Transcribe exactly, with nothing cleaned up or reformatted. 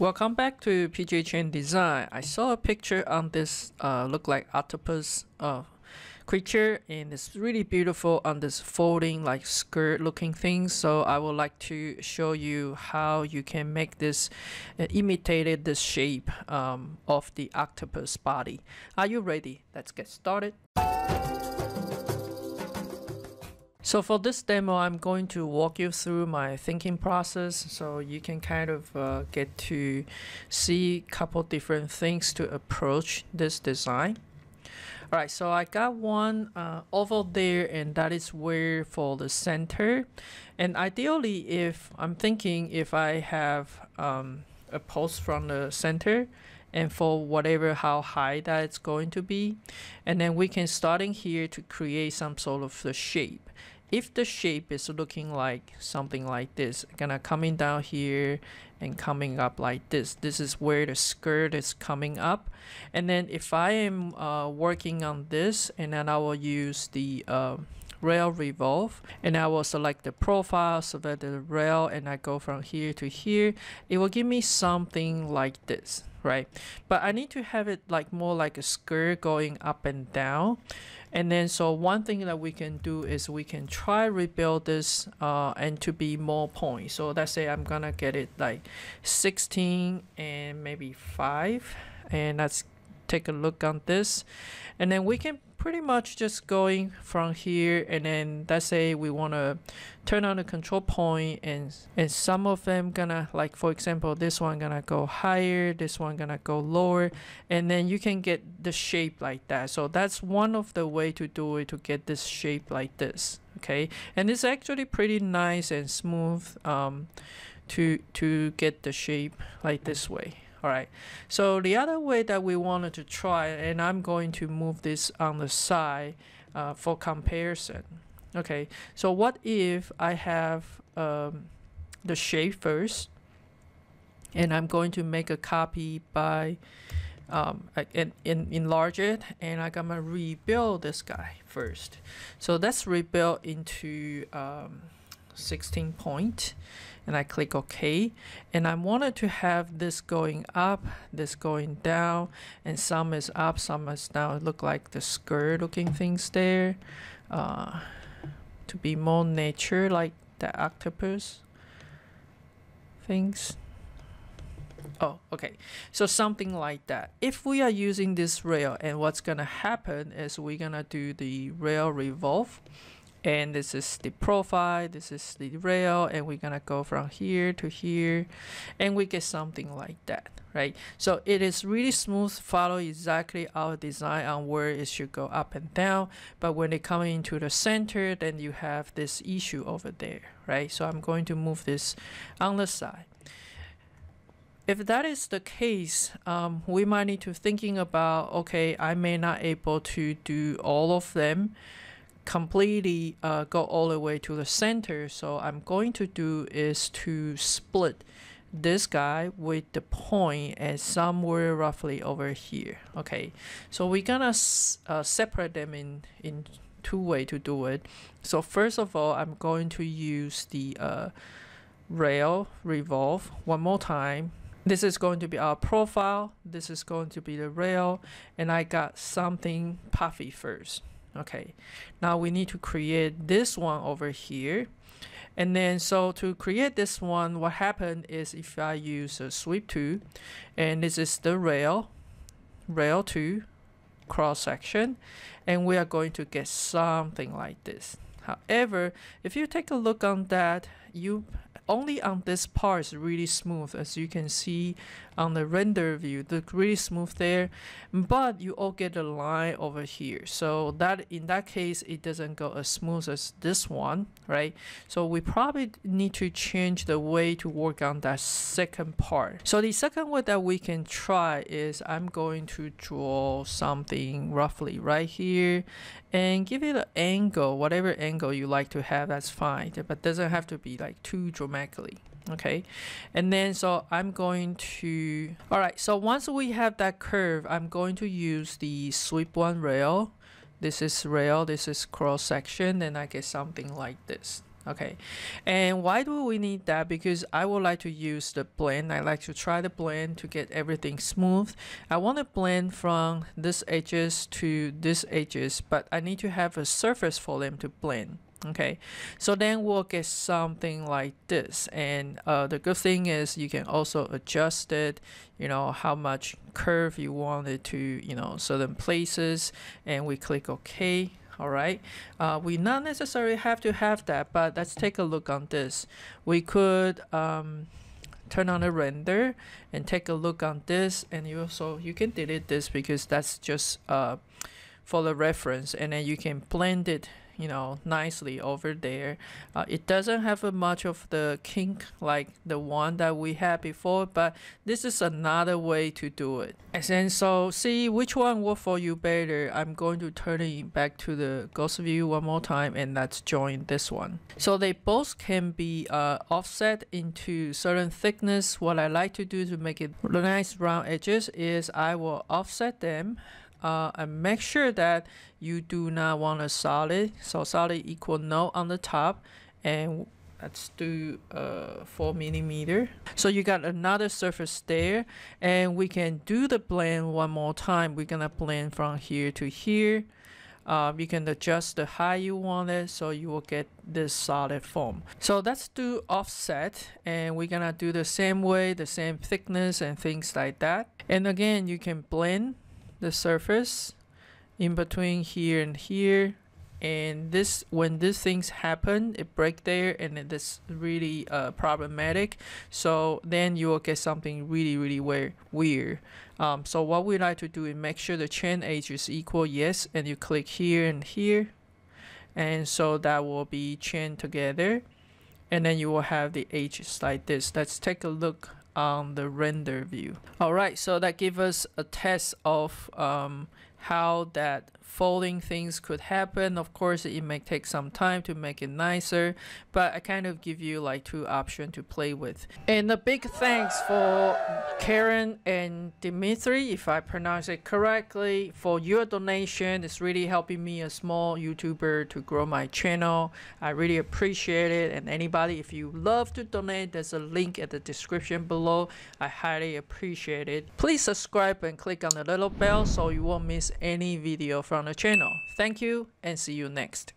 Welcome back to P J Chen Design. I saw a picture on this uh, look like octopus uh, creature, and it's really beautiful on this folding like skirt looking thing. So I would like to show you how you can make this uh, imitated the shape um, of the octopus body. Are you ready? Let's get started. So for this demo, I'm going to walk you through my thinking process so you can kind of uh, get to see a couple different things to approach this design. All right, so I got one uh, oval there, and that is where for the center. And ideally, if I'm thinking if I have um, a post from the center, and for whatever how high that it's going to be, and then we can start in here to create some sort of the shape. If the shape is looking like something like this, gonna coming down here and coming up like this, this is where the skirt is coming up. And then if I am uh, working on this, and then I will use the uh, rail revolve, and I will select the profile, select the rail, and I go from here to here. It will give me something like this, right? But I need to have it like more like a skirt going up and down. And then so one thing that we can do is we can try rebuild this uh, and to be more points. So let's say I'm gonna get it like sixteen and maybe five, and let's take a look on this. And then we can pretty much just going from here, and then let's say we want to turn on the control point, and and some of them gonna, like for example, this one gonna go higher, this one gonna go lower, and then you can get the shape like that. So that's one of the way to do it, to get this shape like this. Okay, and it's actually pretty nice and smooth um, to to get the shape like this way. Alright, so the other way that we wanted to try, and I'm going to move this on the side uh, for comparison. Okay, so what if I have um, the shape first, and I'm going to make a copy by um, and, and enlarge it, and I'm gonna rebuild this guy first. So let's rebuild into um, sixteen point, and I click OK, and I wanted to have this going up, this going down, and some is up, some is down. It look like the skirt looking things there, uh, to be more nature like the octopus things. Oh, okay, so something like that. If we are using this rail, and what's gonna happen is we're gonna do the rail revolve. And this is the profile, this is the rail, and we're gonna go from here to here, and we get something like that, right? So it is really smooth, follow exactly our design on where it should go up and down. But when they come into the center, then you have this issue over there, right? So I'm going to move this on the side. If that is the case, um, we might need to thinking about, okay, I may not able to do all of them completely uh, go all the way to the center. So I'm going to do is to split this guy with the point and somewhere roughly over here. Okay, so we're gonna uh, separate them in in two way to do it. So first of all, I'm going to use the uh, rail revolve one more time. This is going to be our profile, this is going to be the rail, and I got something puffy first. Okay, now we need to create this one over here. And then so to create this one, what happened is if I use a sweep two, and this is the rail, rail two cross section, and we are going to get something like this. However, if you take a look on that, you only on this part is really smooth, as you can see on the render view, look really smooth there, but you all get a line over here. So that in that case, it doesn't go as smooth as this one, right? So we probably need to change the way to work on that second part. So the second way that we can try is I'm going to draw something roughly right here and give it an angle, whatever angle you like to have, that's fine, but doesn't have to be like too dramatically. Okay, and then so I'm going to, all right, so once we have that curve, I'm going to use the sweep one rail. This is rail, this is cross section, and I get something like this. Okay, and why do we need that? Because I would like to use the blend. I like to try the blend to get everything smooth. I want to blend from this edges to this edges, but I need to have a surface for them to blend. Okay, so then we'll get something like this. And uh, the good thing is you can also adjust it, you know, how much curve you want it to, you know, certain places, and we click OK. All right, uh, we not necessarily have to have that, but let's take a look on this. We could um, turn on the render and take a look on this, and you also you can delete this because that's just uh, for the reference, and then you can blend it, you know, nicely over there. Uh, it doesn't have a much of the kink like the one that we had before, but this is another way to do it. And then so see which one worked for you better. I'm going to turn it back to the ghost view one more time, and let's join this one. So they both can be uh, offset into certain thickness. What I like to do to make it nice round edges is I will offset them. Uh, and make sure that you do not want a solid, so solid equal no on the top, and let's do uh, four millimeter. So you got another surface there, and we can do the blend one more time. We're gonna blend from here to here. Uh, you can adjust the height you want it, so you will get this solid form. So let's do offset, and we're gonna do the same way, the same thickness and things like that. And again, you can blend the surface in between here and here, and this when these things happen, it breaks there, and it is really uh, problematic. So then you will get something really really weird weird um, so what we like to do is make sure the chain edge is equal, yes, and you click here and here, and so that will be chained together, and then you will have the edges like this. Let's take a look on the render view. All right, so that gives us a test of um, how that folding things could happen. Of course, it may take some time to make it nicer, but I kind of give you like two options to play with. And a big thanks for Karen and Dimitri, if I pronounce it correctly, for your donation. It's really helping me, a small YouTuber, to grow my channel. I really appreciate it. And anybody, if you love to donate, there's a link at the description below. I highly appreciate it. Please subscribe and click on the little bell so you won't miss any video from the channel. Thank you, and see you next.